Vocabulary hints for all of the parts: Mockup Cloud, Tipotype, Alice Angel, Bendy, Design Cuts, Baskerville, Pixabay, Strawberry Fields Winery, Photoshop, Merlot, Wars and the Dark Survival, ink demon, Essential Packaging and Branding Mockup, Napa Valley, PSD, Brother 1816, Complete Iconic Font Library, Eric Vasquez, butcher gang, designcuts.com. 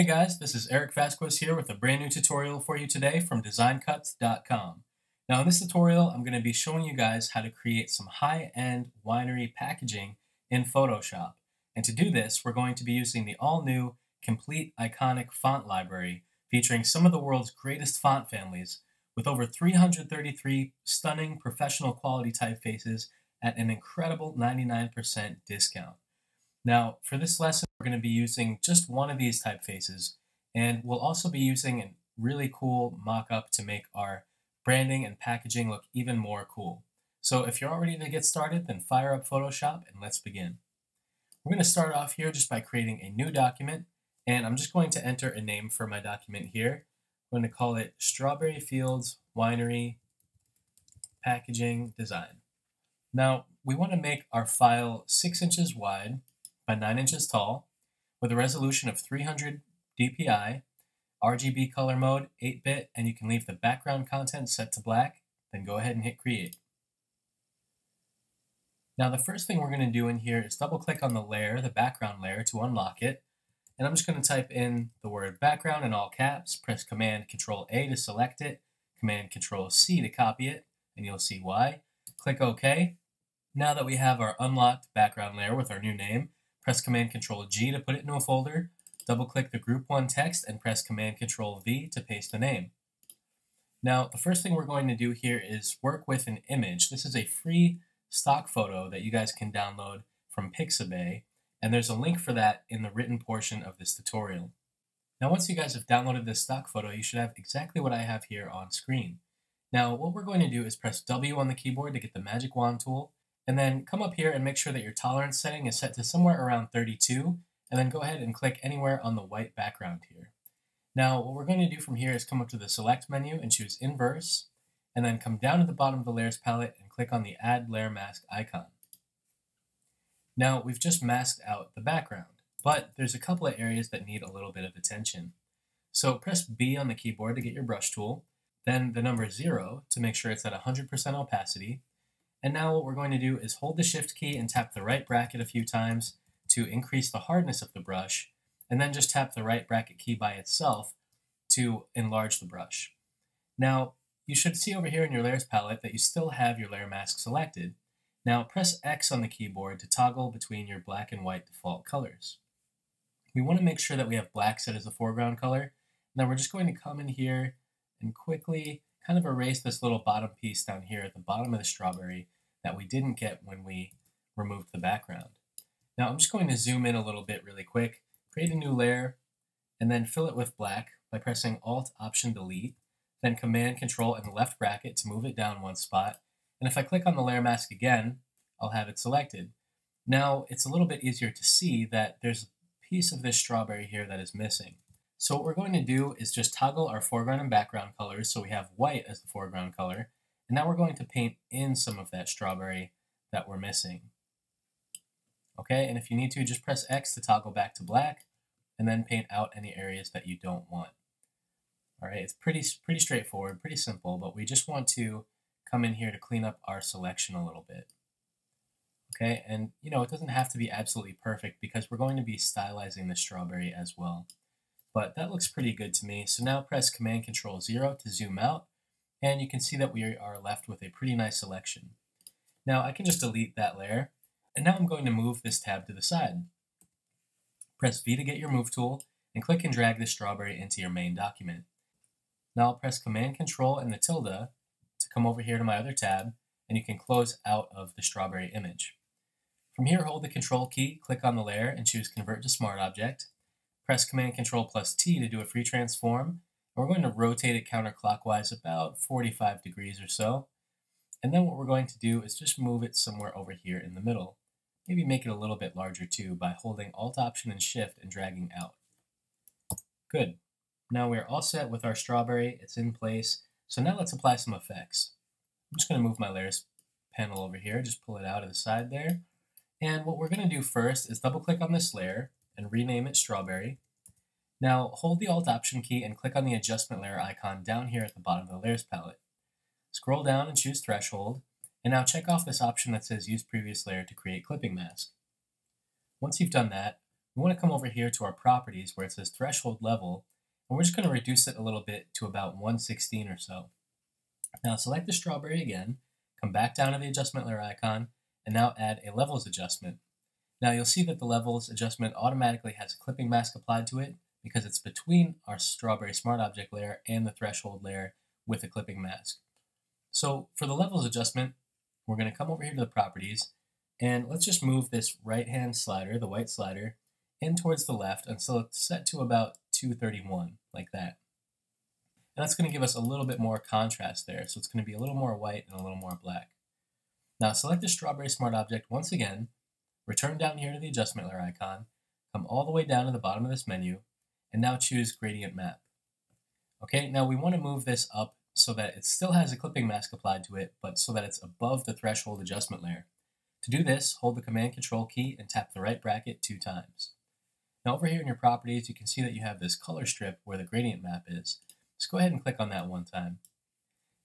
Hey guys, this is Eric Vasquez here with a brand new tutorial for you today from designcuts.com. Now in this tutorial, I'm going to be showing you guys how to create some high-end winery packaging in Photoshop. And to do this, we're going to be using the all-new Complete Iconic Font Library, featuring some of the world's greatest font families, with over 333 stunning professional quality typefaces at an incredible 99% discount. Now, for this lesson, we're going to be using just one of these typefaces, and we'll also be using a really cool mock-up to make our branding and packaging look even more cool. So if you're all ready to get started, then fire up Photoshop and let's begin. We're going to start off here just by creating a new document, and I'm just going to enter a name for my document here. I'm going to call it Strawberry Fields Winery Packaging Design. Now, we want to make our file 6 inches wide by 9 inches tall, with a resolution of 300 dpi, RGB color mode, 8-bit, and you can leave the background content set to black, then go ahead and hit create. Now the first thing we're going to do in here is double click on the layer, the background layer, to unlock it, and I'm just going to type in the word background in all caps, press Command-Control-A to select it, Command-Control-C to copy it, and you'll see why. Click OK. Now that we have our unlocked background layer with our new name, press Command-Control-G to put it in a folder, double-click the Group 1 text, and press Command-Control-V to paste the name. Now, the first thing we're going to do here is work with an image. This is a free stock photo that you guys can download from Pixabay, and there's a link for that in the written portion of this tutorial. Now, once you guys have downloaded this stock photo, you should have exactly what I have here on screen. Now, what we're going to do is press W on the keyboard to get the magic wand tool, and then come up here and make sure that your tolerance setting is set to somewhere around 32, and then go ahead and click anywhere on the white background here. Now, what we're going to do from here is come up to the Select menu and choose Inverse, and then come down to the bottom of the Layers palette and click on the Add Layer Mask icon. Now, we've just masked out the background, but there's a couple of areas that need a little bit of attention. So press B on the keyboard to get your brush tool, then the number 0 to make sure it's at 100% opacity. And now what we're going to do is hold the Shift key and tap the right bracket a few times to increase the hardness of the brush, and then just tap the right bracket key by itself to enlarge the brush. Now, you should see over here in your Layers palette that you still have your layer mask selected. Now, press X on the keyboard to toggle between your black and white default colors. We want to make sure that we have black set as the foreground color. Now, we're just going to come in here and quickly kind of erase this little bottom piece down here at the bottom of the strawberry that we didn't get when we removed the background. Now I'm just going to zoom in a little bit really quick, create a new layer, and then fill it with black by pressing Alt-Option-Delete, then Command-Control and the left bracket to move it down one spot. And if I click on the layer mask again, I'll have it selected. Now it's a little bit easier to see that there's a piece of this strawberry here that is missing. So what we're going to do is just toggle our foreground and background colors so we have white as the foreground color, and now we're going to paint in some of that strawberry that we're missing. Okay, and if you need to, just press X to toggle back to black, and then paint out any areas that you don't want. All right, it's pretty straightforward, pretty simple, but we just want to come in here to clean up our selection a little bit. Okay, and you know, it doesn't have to be absolutely perfect because we're going to be stylizing the strawberry as well. But that looks pretty good to me. So now press Command-Control-0 to zoom out, and you can see that we are left with a pretty nice selection. Now I can just delete that layer, and now I'm going to move this tab to the side. Press V to get your move tool, and click and drag the strawberry into your main document. Now I'll press Command-Control and the tilde to come over here to my other tab, and you can close out of the strawberry image. From here, hold the Control key, click on the layer, and choose Convert to Smart Object. Press Command-Control+T to do a free transform, and we're going to rotate it counterclockwise about 45 degrees or so. And then what we're going to do is just move it somewhere over here in the middle. Maybe make it a little bit larger too by holding Alt-Option and Shift and dragging out. Good. Now we're all set with our strawberry. It's in place. So now let's apply some effects. I'm just going to move my layers panel over here, just pull it out of the side there. And what we're going to do first is double-click on this layer and rename it Strawberry. Now hold the Alt-Option key and click on the adjustment layer icon down here at the bottom of the Layers palette. Scroll down and choose Threshold, and now check off this option that says Use Previous Layer to create clipping mask. Once you've done that, we want to come over here to our properties where it says threshold level, and we're just going to reduce it a little bit to about 1/16 or so. Now select the strawberry again, come back down to the adjustment layer icon, and now add a levels adjustment. Now you'll see that the levels adjustment automatically has a clipping mask applied to it because it's between our strawberry smart object layer and the threshold layer with a clipping mask. So for the levels adjustment, we're going to come over here to the properties, and let's just move this right-hand slider, the white slider, in towards the left until it's set to about 231, like that. And that's going to give us a little bit more contrast there, so it's going to be a little more white and a little more black. Now select the strawberry smart object once again, return down here to the adjustment layer icon, come all the way down to the bottom of this menu, and now choose gradient map. Okay, now we want to move this up so that it still has a clipping mask applied to it, but so that it's above the threshold adjustment layer. To do this, hold the Command Control key and tap the right bracket 2 times. Now over here in your properties, you can see that you have this color strip where the gradient map is. Just go ahead and click on that 1 time.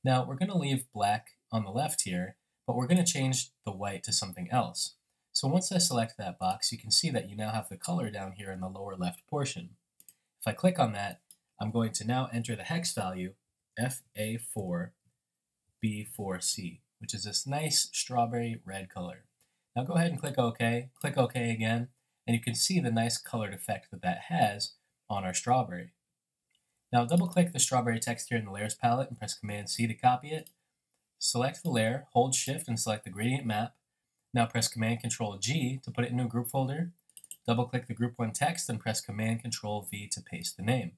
Now we're going to leave black on the left here, but we're going to change the white to something else. So once I select that box, you can see that you now have the color down here in the lower left portion. If I click on that, I'm going to now enter the hex value FA4B4C, which is this nice strawberry red color. Now go ahead and click OK again, and you can see the nice colored effect that that has on our strawberry. Now double click the strawberry text here in the layers palette and press Command C to copy it. Select the layer, hold Shift and select the gradient map. Now press Command Control G to put it into a group folder. Double click the Group 1 text and press Command Control V to paste the name.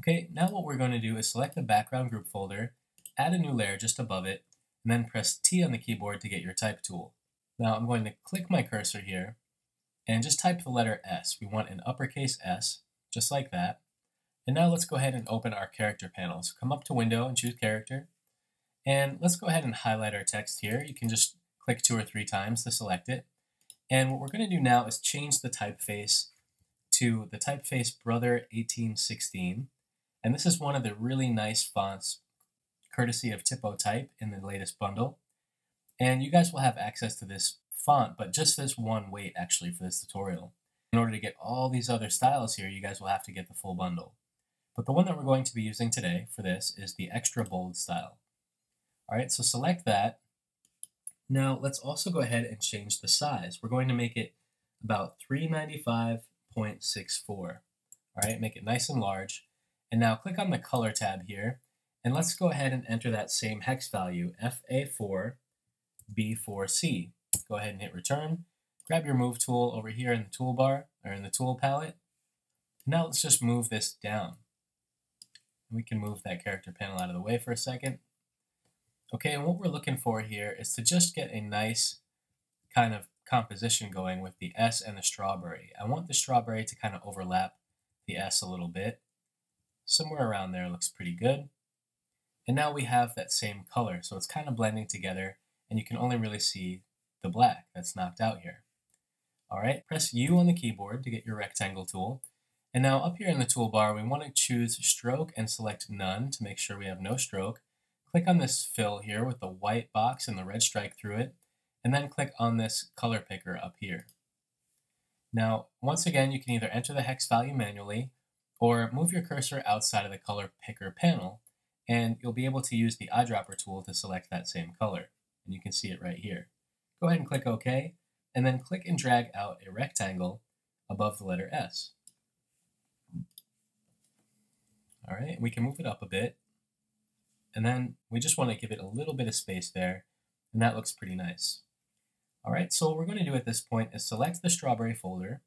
Okay, now what we're going to do is select the background group folder, add a new layer just above it, and then press T on the keyboard to get your type tool. Now I'm going to click my cursor here and just type the letter S. We want an uppercase S, just like that. And now let's go ahead and open our character panel. So come up to Window and choose Character. And let's go ahead and highlight our text here. You can just click 2 or 3 times to select it. And what we're going to do now is change the typeface to the typeface Brother 1816. And this is one of the really nice fonts courtesy of Tipotype in the latest bundle. And you guys will have access to this font, but just this one wait actually for this tutorial. In order to get all these other styles here, you guys will have to get the full bundle. But the one that we're going to be using today for this is the extra bold style. All right, so select that. Now let's also go ahead and change the size. We're going to make it about 395.64. All right, make it nice and large. And now click on the color tab here, and let's go ahead and enter that same hex value, FA4B4C. Go ahead and hit return. Grab your move tool over here in the toolbar, or in the tool palette. Now let's just move this down. We can move that character panel out of the way for a second. Okay, and what we're looking for here is to just get a nice kind of composition going with the S and the strawberry. I want the strawberry to kind of overlap the S a little bit. Somewhere around there looks pretty good. And now we have that same color, so it's kind of blending together, and you can only really see the black that's knocked out here. All right, press U on the keyboard to get your rectangle tool. And now up here in the toolbar, we want to choose stroke and select none to make sure we have no stroke. Click on this fill here with the white box and the red stripe through it, and then click on this color picker up here. Now, once again, you can either enter the hex value manually or move your cursor outside of the color picker panel, and you'll be able to use the eyedropper tool to select that same color. And you can see it right here. Go ahead and click OK, and then click and drag out a rectangle above the letter S. All right, we can move it up a bit. And then we just want to give it a little bit of space there, and that looks pretty nice. All right, so what we're going to do at this point is select the strawberry folder,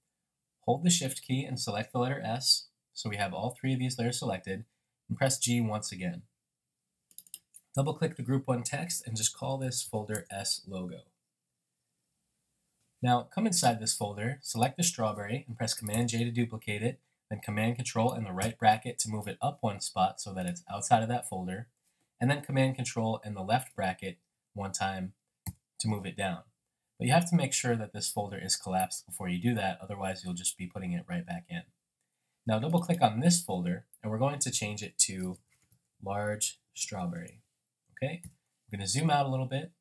hold the Shift key and select the letter S, so we have all 3 of these layers selected, and press G once again. Double-click the Group 1 text and just call this folder S Logo. Now come inside this folder, select the strawberry, and press Command J to duplicate it, then Command Control and the right bracket to move it up 1 spot so that it's outside of that folder, and then Command Control and the left bracket 1 time to move it down. But you have to make sure that this folder is collapsed before you do that, otherwise you'll just be putting it right back in. Now double click on this folder and we're going to change it to large strawberry. Okay, I'm going to zoom out a little bit,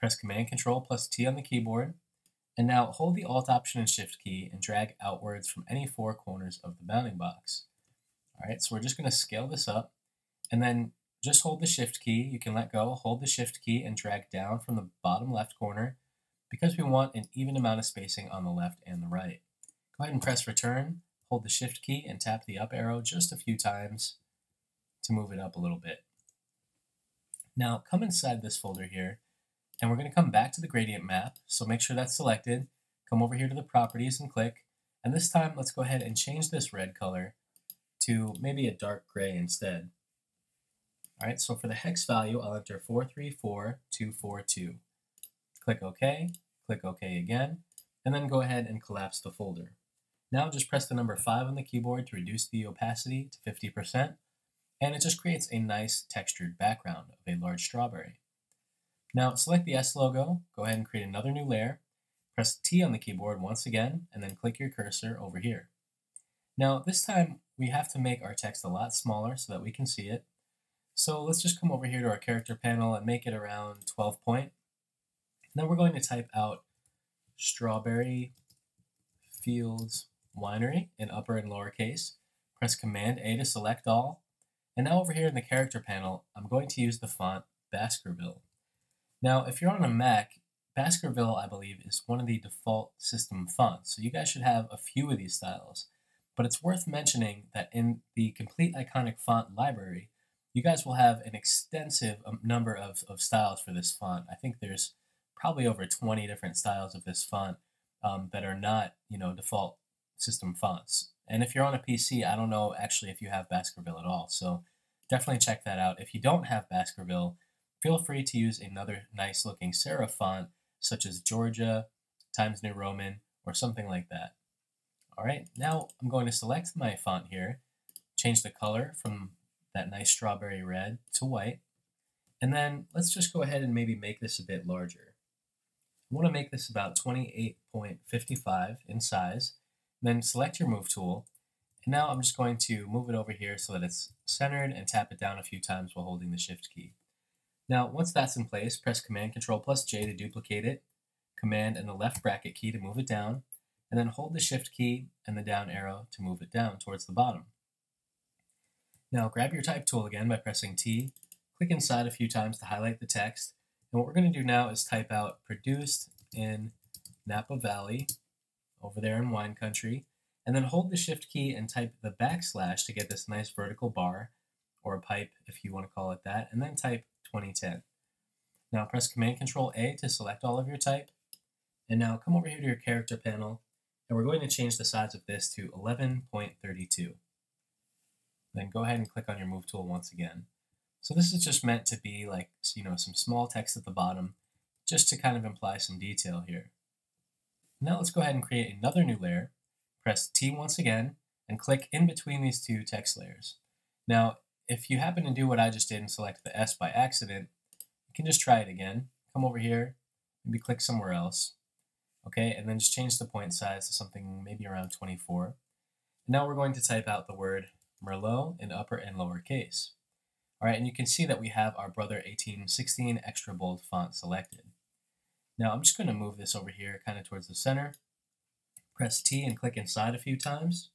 press Command Control plus T on the keyboard, And now hold the Alt option and Shift key and drag outwards from any four corners of the bounding box. All right, so we're just going to scale this up and then just hold the Shift key. You can let go, hold the Shift key and drag down from the bottom left corner because we want an even amount of spacing on the left and the right. Go ahead and press return, hold the Shift key and tap the up arrow just a few times to move it up a little bit. Now come inside this folder here and we're going to come back to the gradient map. So make sure that's selected. Come over here to the properties and click. And this time let's go ahead and change this red color to maybe a dark gray instead. All right, so for the hex value, I'll enter 434242. Click OK again, and then go ahead and collapse the folder. Now just press the number 5 on the keyboard to reduce the opacity to 50%, and it just creates a nice textured background of a large strawberry. Now select the S logo, go ahead and create another new layer, press T on the keyboard once again, and then click your cursor over here. Now this time we have to make our text a lot smaller so that we can see it. So let's just come over here to our character panel and make it around 12 point. And then we're going to type out Strawberry Fields Winery in upper and lower case. Press Command A to select all. And now over here in the character panel, I'm going to use the font Baskerville. Now, if you're on a Mac, Baskerville, I believe, is one of the default system fonts. So you guys should have a few of these styles. But it's worth mentioning that in the Complete Iconic Font Library, you guys will have an extensive number of styles for this font. I think there's probably over 20 different styles of this font that are not, you know, default system fonts. And if you're on a PC, I don't know actually if you have Baskerville at all. So definitely check that out. If you don't have Baskerville, feel free to use another nice looking serif font such as Georgia, Times New Roman, or something like that. All right, now I'm going to select my font here, change the color from that nice strawberry red to white. And then let's just go ahead and maybe make this a bit larger. I want to make this about 28.55 in size. Then select your move tool. And now I'm just going to move it over here so that it's centered and tap it down a few times while holding the Shift key. Now, once that's in place, press Command Control plus J to duplicate it, Command and the left bracket key to move it down, and then hold the Shift key and the down arrow to move it down towards the bottom. Now grab your type tool again by pressing T, click inside a few times to highlight the text, and what we're going to do now is type out produced in Napa Valley, over there in wine country, and then hold the Shift key and type the backslash to get this nice vertical bar, or pipe if you want to call it that, and then type 2010. Now press Command Control A to select all of your type, and now come over here to your character panel, and we're going to change the size of this to 11.32. Then go ahead and click on your move tool once again. So this is just meant to be like, you know, some small text at the bottom, just to kind of imply some detail here. Now let's go ahead and create another new layer. Press T once again and click in between these two text layers. Now, if you happen to do what I just did and select the S by accident, you can just try it again. Come over here, maybe click somewhere else. Okay, and then just change the point size to something maybe around 24. Now we're going to type out the word Merlot in upper and lower case. All right, and you can see that we have our Brother 1816 extra bold font selected. Now I'm just going to move this over here kind of towards the center. Press T and click inside a few times.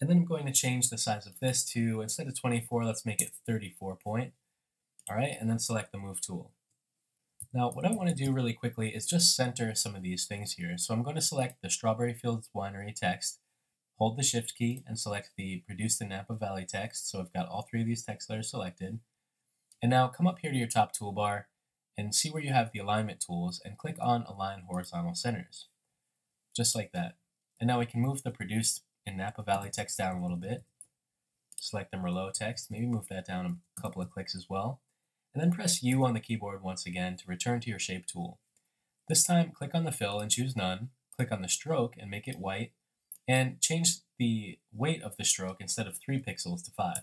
And then I'm going to change the size of this to, instead of 24, let's make it 34 point. All right, and then select the move tool. Now what I want to do really quickly is just center some of these things here. So I'm going to select the Strawberry Fields Winery text. Hold the Shift key and select the Produced in Napa Valley text. So I've got all three of these text layers selected. And now come up here to your top toolbar and see where you have the alignment tools and click on Align Horizontal Centers. Just like that. And now we can move the Produced in Napa Valley text down a little bit. Select the Merlot text, maybe move that down a couple of clicks as well. And then press U on the keyboard once again to return to your shape tool. This time click on the fill and choose none. Click on the stroke and make it white. And change the weight of the stroke instead of 3 pixels to 5.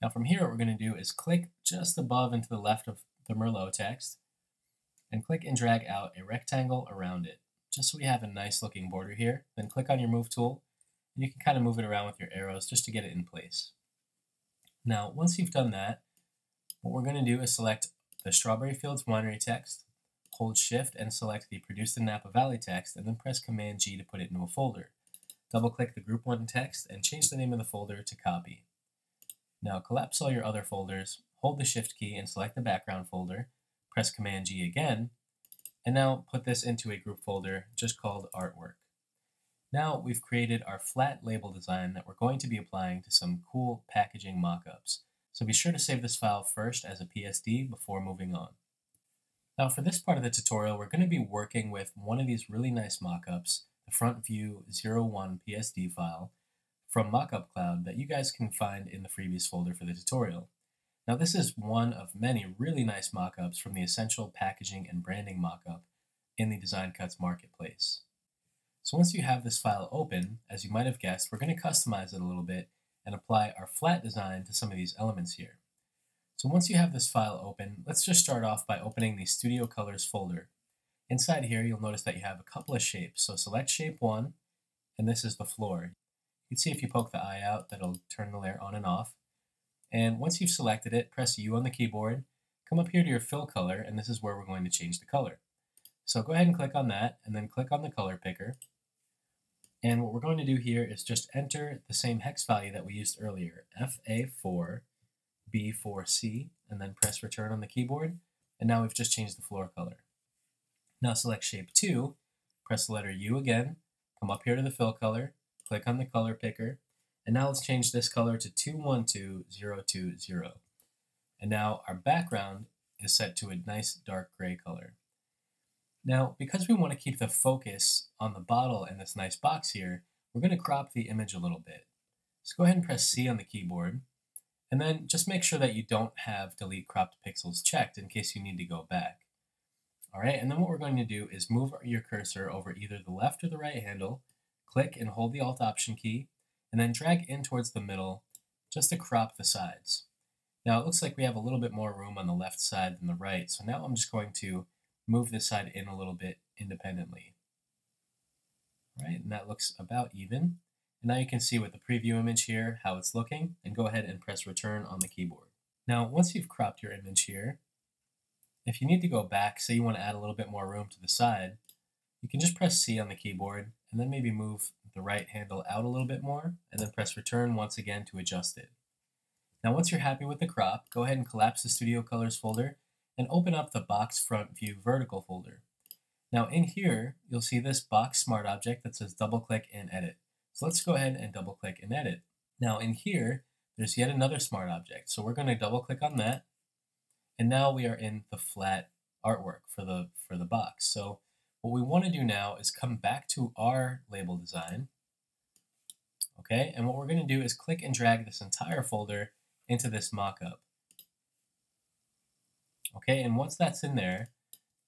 Now from here, what we're going to do is click just above and to the left of the Merlot text, and click and drag out a rectangle around it, just so we have a nice looking border here. Then click on your move tool, and you can kind of move it around with your arrows just to get it in place. Now, once you've done that, what we're going to do is select the Strawberry Fields Winery text, hold Shift and select the Produce in Napa Valley text, and then press Command G to put it into a folder. Double-click the Group 1 text and change the name of the folder to Copy. Now collapse all your other folders, hold the Shift key and select the background folder, press Command G again, and now put this into a group folder just called Artwork. Now we've created our flat label design that we're going to be applying to some cool packaging mockups. So be sure to save this file first as a PSD before moving on. Now for this part of the tutorial, we're going to be working with one of these really nice mockups, the Front View 01 PSD file from Mockup Cloud that you guys can find in the freebies folder for the tutorial. Now this is one of many really nice mockups from the Essential Packaging and Branding Mockup in the Design Cuts marketplace. So once you have this file open, as you might have guessed, we're going to customize it a little bit and apply our flat design to some of these elements here. So once you have this file open, let's just start off by opening the Studio Colors folder. Inside here, you'll notice that you have a couple of shapes. So select Shape 1, and this is the floor. You can see if you poke the eye out, that'll turn the layer on and off. And once you've selected it, press U on the keyboard, come up here to your Fill Color, and this is where we're going to change the color. So go ahead and click on that, and then click on the color picker. And what we're going to do here is just enter the same hex value that we used earlier, FA4B4C, and then press return on the keyboard. And now we've just changed the floor color. Now select shape 2, press the letter U again, come up here to the fill color, click on the color picker, and now let's change this color to 212020. And now our background is set to a nice dark gray color. Now, because we want to keep the focus on the bottle and this nice box here, we're going to crop the image a little bit. So go ahead and press C on the keyboard, and then just make sure that you don't have Delete Cropped Pixels checked in case you need to go back. All right, and then what we're going to do is move your cursor over either the left or the right handle, click and hold the Alt-Option key, and then drag in towards the middle just to crop the sides. Now, it looks like we have a little bit more room on the left side than the right, so now I'm just going to move this side in a little bit independently. All right, and that looks about even. And now you can see with the preview image here how it's looking, and go ahead and press return on the keyboard. Now, once you've cropped your image here, if you need to go back, say you want to add a little bit more room to the side, you can just press C on the keyboard, and then maybe move the right handle out a little bit more, and then press return once again to adjust it. Now, once you're happy with the crop, go ahead and collapse the Studio Colors folder and open up the Box Front View Vertical folder. Now in here, you'll see this box smart object that says double click and edit. So let's go ahead and double click and edit. Now in here, there's yet another smart object. So we're going to double click on that. And now we are in the flat artwork for the box. So what we want to do now is come back to our label design. Okay, and what we're going to do is click and drag this entire folder into this mockup. Okay, and once that's in there,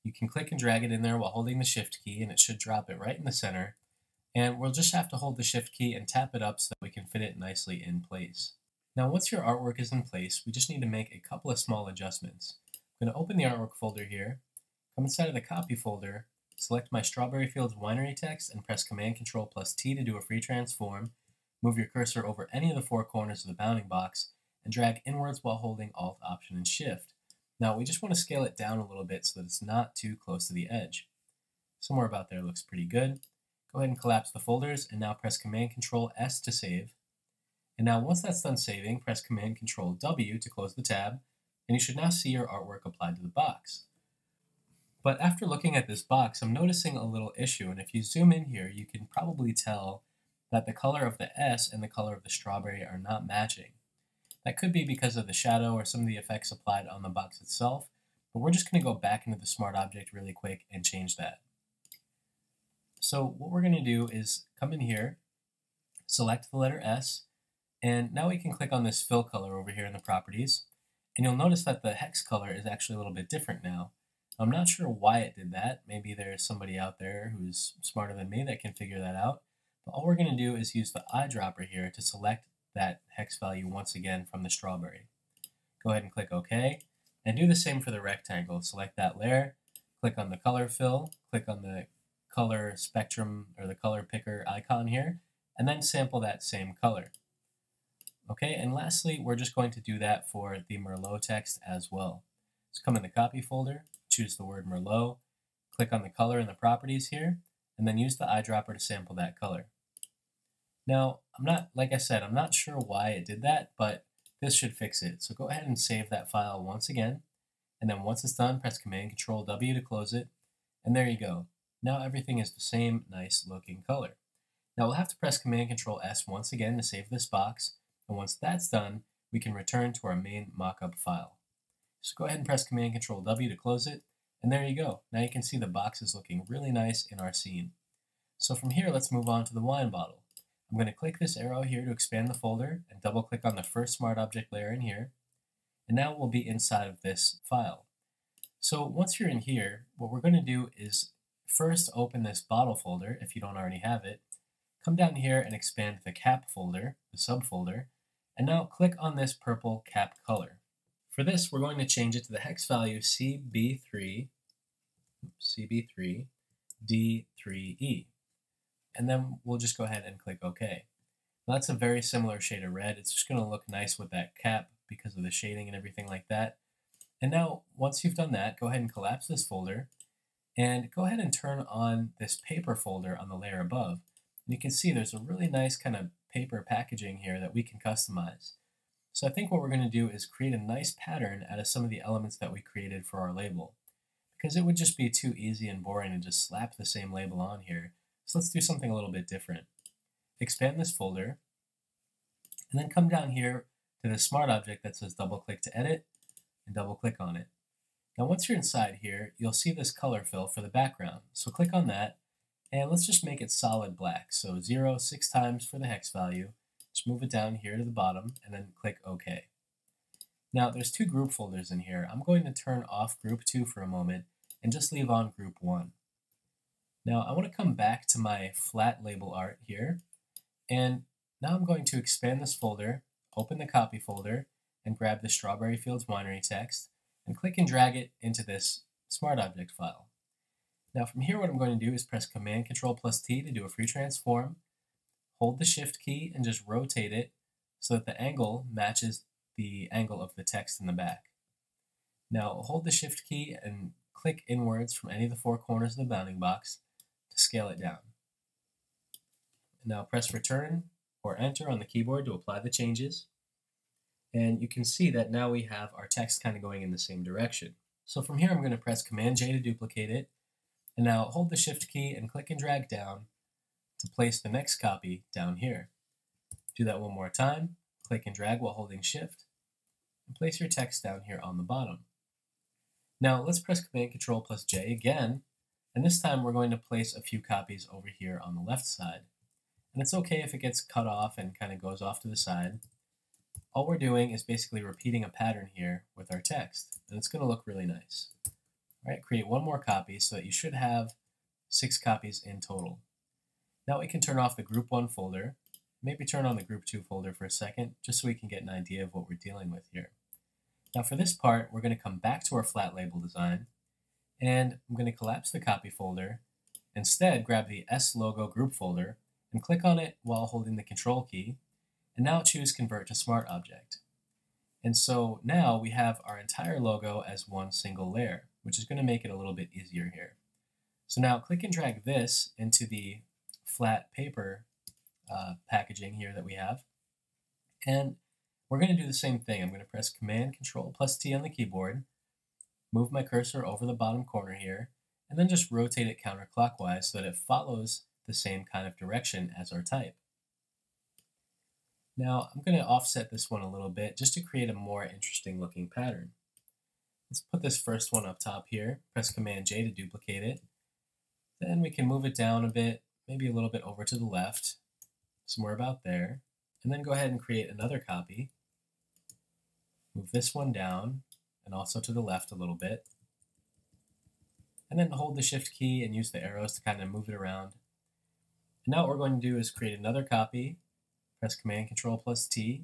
you can click and drag it in there while holding the Shift key, and it should drop it right in the center. And we'll just have to hold the Shift key and tap it up so that we can fit it nicely in place. Now, once your artwork is in place, we just need to make a couple of small adjustments. I'm going to open the artwork folder here, come inside of the copy folder, select my Strawberry Fields Winery text, and press Command-Control+T to do a free transform. Move your cursor over any of the four corners of the bounding box, and drag inwards while holding Alt, Option, and Shift. Now we just want to scale it down a little bit so that it's not too close to the edge. Somewhere about there looks pretty good. Go ahead and collapse the folders, and now press Command-Control+S to save. And now once that's done saving, press Command-Control+W to close the tab, and you should now see your artwork applied to the box. But after looking at this box, I'm noticing a little issue, and if you zoom in here, you can probably tell that the color of the S and the color of the strawberry are not matching. That could be because of the shadow or some of the effects applied on the box itself, but we're just going to go back into the smart object really quick and change that. So what we're going to do is come in here, select the letter S, and now we can click on this fill color over here in the properties, and you'll notice that the hex color is actually a little bit different now. I'm not sure why it did that. Maybe there's somebody out there who's smarter than me that can figure that out, but all we're going to do is use the eyedropper here to select that hex value once again from the strawberry. Go ahead and click OK, and do the same for the rectangle. Select that layer, click on the color fill, click on the color spectrum or the color picker icon here, and then sample that same color. Okay, and lastly, we're just going to do that for the Merlot text as well. So come in the copy folder, choose the word Merlot, Click on the color in the properties here, and then use the eyedropper to sample that color. Now, like I said, I'm not sure why it did that, but this should fix it. So go ahead and save that file once again. And then once it's done, press Command-Control-W to close it. And there you go. Now everything is the same nice looking color. Now we'll have to press Command-Control-S once again to save this box. And once that's done, we can return to our main mockup file. So go ahead and press Command-Control-W to close it. And there you go. Now you can see the box is looking really nice in our scene. So from here, let's move on to the wine bottle. I'm going to click this arrow here to expand the folder and double click on the first smart object layer in here. And now we'll be inside of this file. So once you're in here, what we're going to do is first open this bottle folder if you don't already have it. Come down here and expand the cap folder, the subfolder, and now click on this purple cap color. For this, we're going to change it to the hex value CB3D3E. And then we'll just go ahead and click OK. Now that's a very similar shade of red. It's just going to look nice with that cap because of the shading and everything like that. And now, once you've done that, go ahead and collapse this folder and go ahead and turn on this paper folder on the layer above. And you can see there's a really nice kind of paper packaging here that we can customize. So I think what we're going to do is create a nice pattern out of some of the elements that we created for our label, because it would just be too easy and boring to just slap the same label on here. So let's do something a little bit different. Expand this folder, and then come down here to the smart object that says double click to edit, and double click on it. Now once you're inside here, you'll see this color fill for the background. So click on that, and let's just make it solid black. So 0, 6 times for the hex value. Just move it down here to the bottom, and then click OK. Now there's two group folders in here. I'm going to turn off group 2 for a moment, and just leave on group 1. Now I want to come back to my flat label art here, and now I'm going to expand this folder, open the copy folder, and grab the Strawberry Fields Winery text, and click and drag it into this smart object file. Now from here what I'm going to do is press Command-Control+T to do a free transform, hold the Shift key and just rotate it so that the angle matches the angle of the text in the back. Now hold the Shift key and click inwards from any of the 4 corners of the bounding box, scale it down. Now press return or enter on the keyboard to apply the changes, and you can see that now we have our text kind of going in the same direction. So from here I'm going to press Command J to duplicate it, and now hold the Shift key and click and drag down to place the next copy down here. Do that one more time, click and drag while holding Shift, and place your text down here on the bottom. Now let's press Command-Control+J again, and this time we're going to place a few copies over here on the left side. And it's okay if it gets cut off and kind of goes off to the side. All we're doing is basically repeating a pattern here with our text, and it's going to look really nice. All right, create one more copy so that you should have 6 copies in total. Now we can turn off the Group 1 folder, maybe turn on the Group 2 folder for a second, just so we can get an idea of what we're dealing with here. Now for this part, we're going to come back to our flat label design, and I'm going to collapse the copy folder, instead grab the S logo group folder and click on it while holding the Control key, and now choose Convert to Smart Object. And so now we have our entire logo as one single layer, which is going to make it a little bit easier here. So now click and drag this into the flat paper packaging here that we have, and we're going to do the same thing. I'm going to press Command-Control+T on the keyboard, move my cursor over the bottom corner here, and then just rotate it counterclockwise so that it follows the same kind of direction as our type. Now I'm going to offset this one a little bit just to create a more interesting looking pattern. Let's put this first one up top here, press Command J to duplicate it, then we can move it down a bit, maybe a little bit over to the left, somewhere about there, and then go ahead and create another copy, move this one down, and also to the left a little bit. And then hold the Shift key and use the arrows to kind of move it around. And now what we're going to do is create another copy, press Command-Control+T,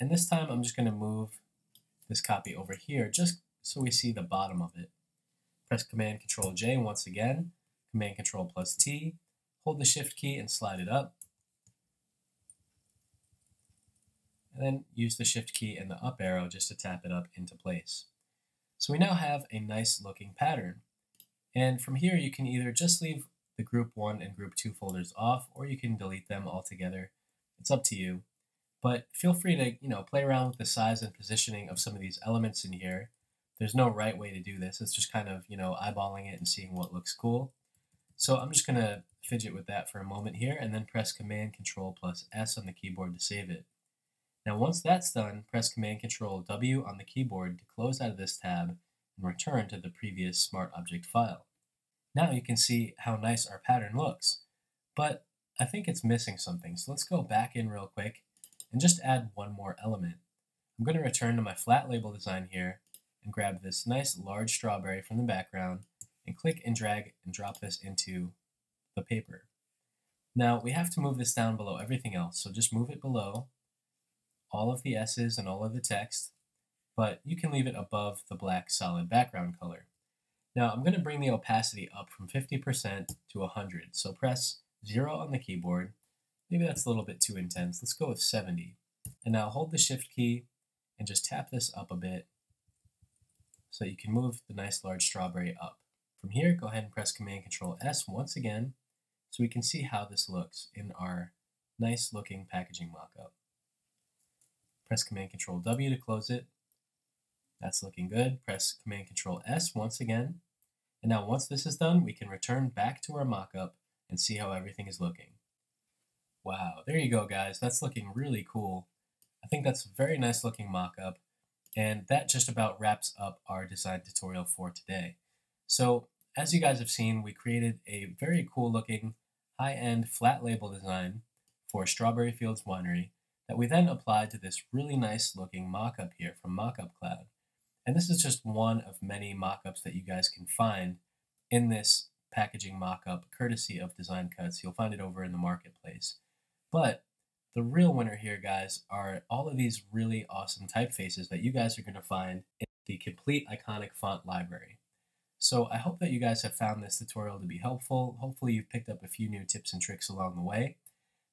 and this time I'm just going to move this copy over here just so we see the bottom of it. Press Command-Control+J once again, Command-Control+T, hold the Shift key and slide it up, and then use the Shift key and the up arrow just to tap it up into place. So we now have a nice looking pattern. And from here, you can either just leave the group 1 and group 2 folders off, or you can delete them altogether. It's up to you. But feel free to, play around with the size and positioning of some of these elements in here. There's no right way to do this. It's just kind of, eyeballing it and seeing what looks cool. So I'm just going to fidget with that for a moment here and then press Command-Control+S on the keyboard to save it. Now, once that's done, press Command-Control-W on the keyboard to close out of this tab and return to the previous Smart Object file. Now you can see how nice our pattern looks, but I think it's missing something. So let's go back in real quick and just add one more element. I'm going to return to my flat label design here and grab this nice large strawberry from the background and click and drag and drop this into the paper. Now we have to move this down below everything else, so just move it below all of the S's and all of the text, but you can leave it above the black solid background color. Now I'm going to bring the opacity up from 50% to 100, so press 0 on the keyboard. Maybe that's a little bit too intense. Let's go with 70. And now hold the Shift key and just tap this up a bit so you can move the nice large strawberry up. From here, go ahead and press Command-Control-S once again so we can see how this looks in our nice looking packaging mockup. Press Command-Control-W to close it. That's looking good. Press Command-Control-S once again. And now once this is done, we can return back to our mockup and see how everything is looking. Wow, there you go, guys. That's looking really cool. I think that's a very nice looking mockup. And that just about wraps up our design tutorial for today. So as you guys have seen, we created a very cool looking high-end flat label design for Strawberry Fields Winery that we then applied to this really nice looking mockup here from Mockup Cloud. And this is just one of many mockups that you guys can find in this packaging mockup courtesy of Design Cuts. You'll find it over in the marketplace. But the real winner here, guys, are all of these really awesome typefaces that you guys are going to find in the Complete Iconic Font Library. So I hope that you guys have found this tutorial to be helpful. Hopefully you've picked up a few new tips and tricks along the way.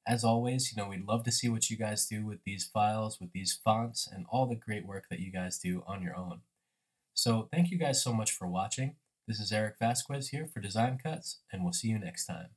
As always, we'd love to see what you guys do with these files, with these fonts, and all the great work that you guys do on your own. So thank you guys so much for watching. This is Eric Vasquez here for Design Cuts, and we'll see you next time.